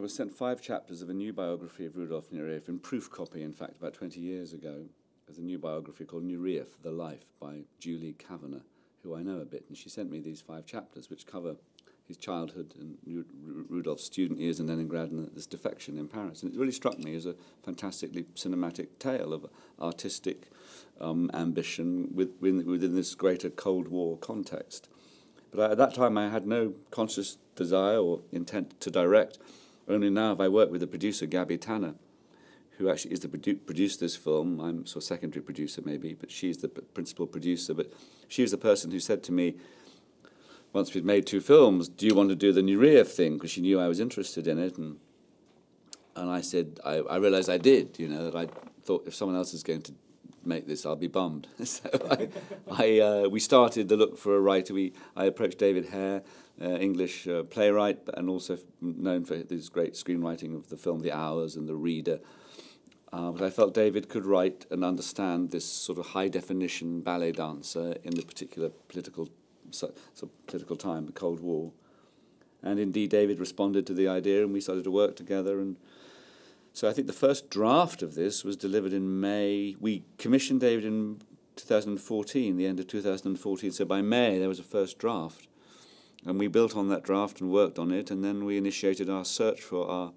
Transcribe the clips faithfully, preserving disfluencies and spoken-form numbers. I was sent five chapters of a new biography of Rudolf Nureyev, in proof copy, in fact, about twenty years ago. There's a new biography called Nureyev, The Life, by Julie Kavanagh, who I know a bit. And she sent me these five chapters, which cover his childhood and Rudolf's student years in Leningrad and this defection in Paris. And it really struck me as a fantastically cinematic tale of artistic um, ambition within, within this greater Cold War context. But I, at that time, I had no conscious desire or intent to direct. Only now have I worked with the producer, Gabi Tanner, who actually is the produ produced this film. I'm sort of secondary producer, maybe, but she's the principal producer. But she was the person who said to me, once we'd made two films, do you want to do the Nureyev thing? Because she knew I was interested in it. And, and I said, I, I realized I did, you know, that I thought if someone else is going to make this, I'll be bummed. So I, I, uh, we started the look for a writer. We, I approached David Hare, uh, English uh, playwright, and also known for his great screenwriting of the film The Hours and The Reader. Uh, but I felt David could write and understand this sort of high-definition ballet dancer in the particular political So, so political time, the Cold War. And indeed, David responded to the idea and we started to work together. And so I think the first draft of this was delivered in May. We commissioned David in two thousand fourteen, the end of two thousand fourteen. So by May, there was a first draft. And we built on that draft and worked on it. And then we initiated our search for our,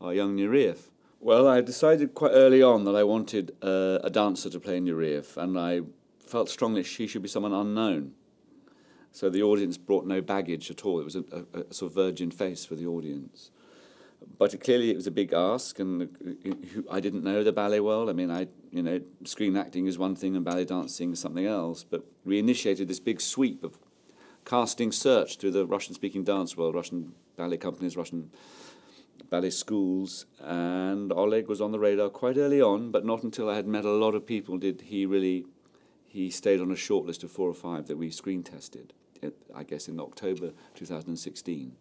our young Nureyev. Well, I decided quite early on that I wanted uh, a dancer to play Nureyev. And I felt strongly she should be someone unknown. So the audience brought no baggage at all. It was a, a, a sort of virgin face for the audience. But it, clearly it was a big ask, and the, I didn't know the ballet world. I mean, I, you know, screen acting is one thing and ballet dancing is something else. But we initiated this big sweep of casting search through the Russian-speaking dance world, Russian ballet companies, Russian ballet schools. And Oleg was on the radar quite early on, but not until I had met a lot of people did he really... He stayed on a short list of four or five that we screen tested, I guess in October two thousand sixteen.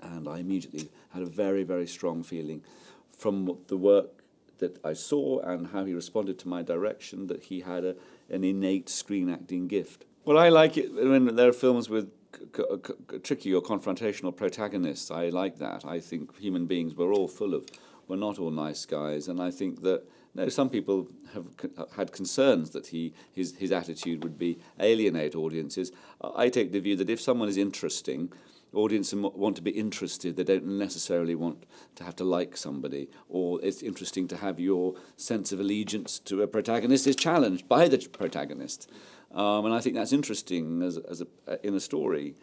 And I immediately had a very, very strong feeling from the work that I saw and how he responded to my direction that he had a, an innate screen acting gift. Well, I like it when there are films with c c tricky or confrontational protagonists. I like that. I think human beings, we're all full of, we're not all nice guys, and I think that no, some people have had concerns that he, his, his attitude would be alienate audiences. I take the view that if someone is interesting, audiences want to be interested. They don't necessarily want to have to like somebody. Or it's interesting to have your sense of allegiance to a protagonist is challenged by the protagonist. Um, and I think that's interesting as, as a, in a story.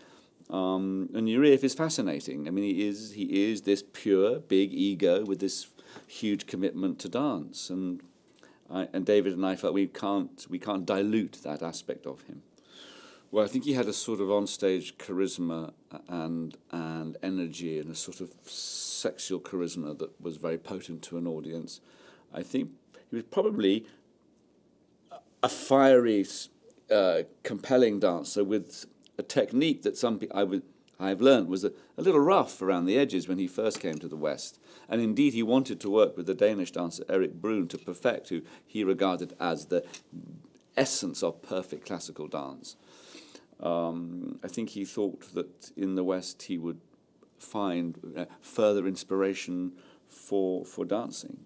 Um, and Nureyev is fascinating. I mean, he is, he is this pure, big ego with this huge commitment to dance, and I, and David and I felt we can't we can't dilute that aspect of him. Well, I think he had a sort of onstage charisma and and energy and a sort of sexual charisma that was very potent to an audience. I think he was probably a fiery, uh, compelling dancer with a technique that some I would. I've learned was a, a little rough around the edges when he first came to the West. And indeed he wanted to work with the Danish dancer Erik Bruhn to perfect who he regarded as the essence of perfect classical dance. Um, I think he thought that in the West he would find uh, further inspiration for, for dancing.